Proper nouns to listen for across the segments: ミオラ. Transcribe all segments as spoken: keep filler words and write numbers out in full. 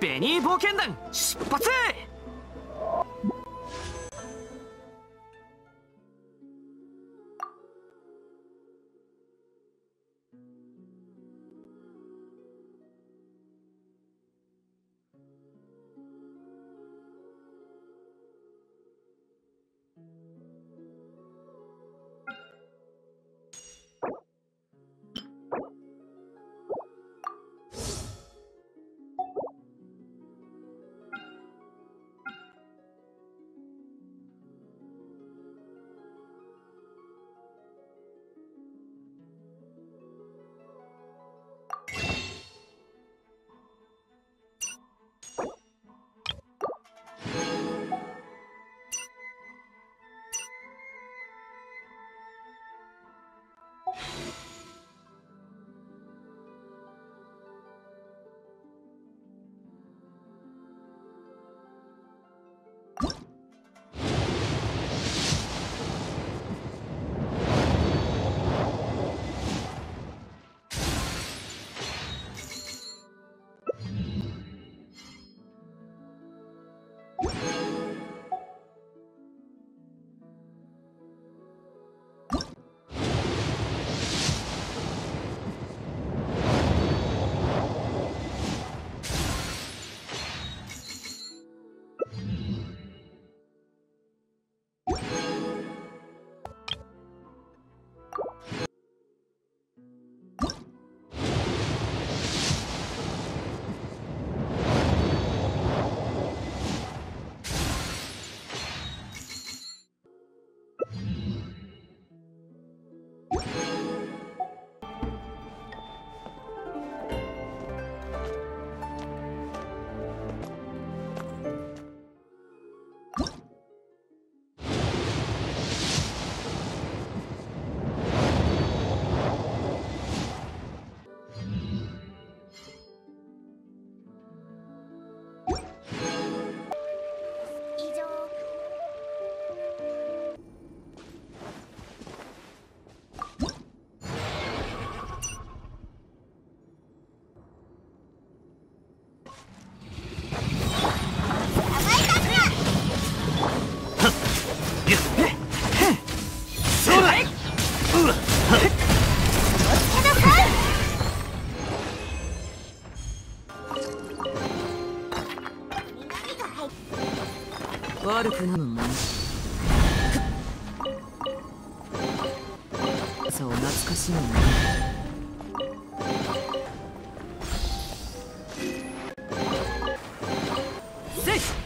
ベニー冒険団出発！悪くなるもん。そう懐かしいな。セイス。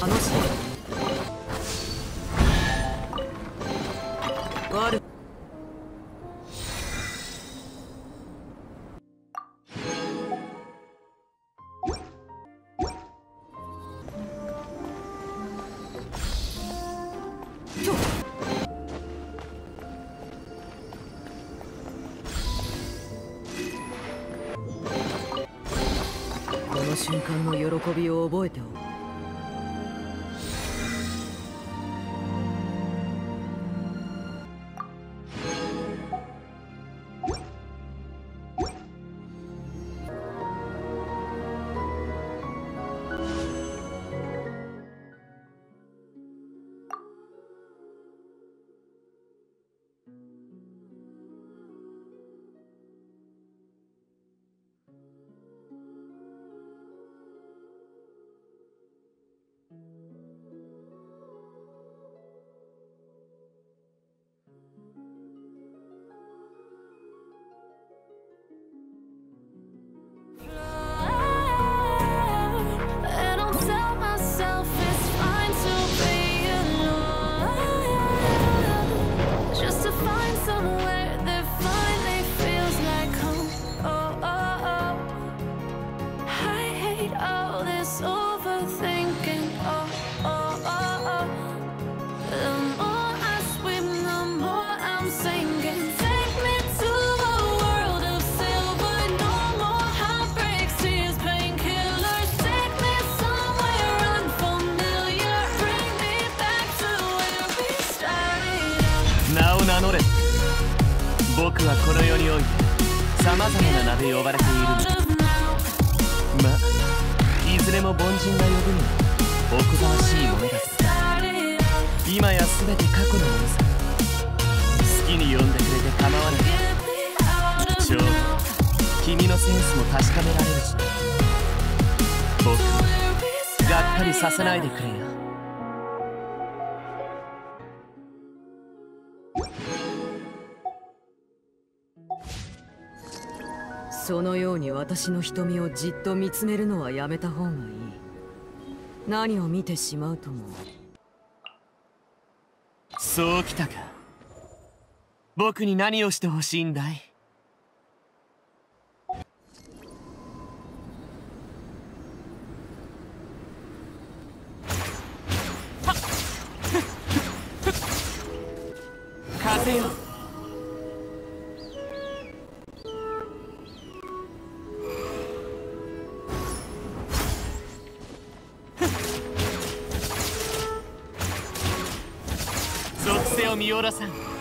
楽しい。ワル。この瞬間の喜びを覚えておく。僕はこの世においてさまざまな名で呼ばれている。まあいずれも凡人が呼ぶのはおこがましいものだ。今や全て過去のものさ。好きに呼んでくれて構わない。ちょうど君のセンスも確かめられるし、僕をがっかりさせないでくれよ。そのように私の瞳をじっと見つめるのはやめた方がいい。何を見てしまうとも。そうきたか。僕に何をしてほしいんだい？風よ。ミオラさん。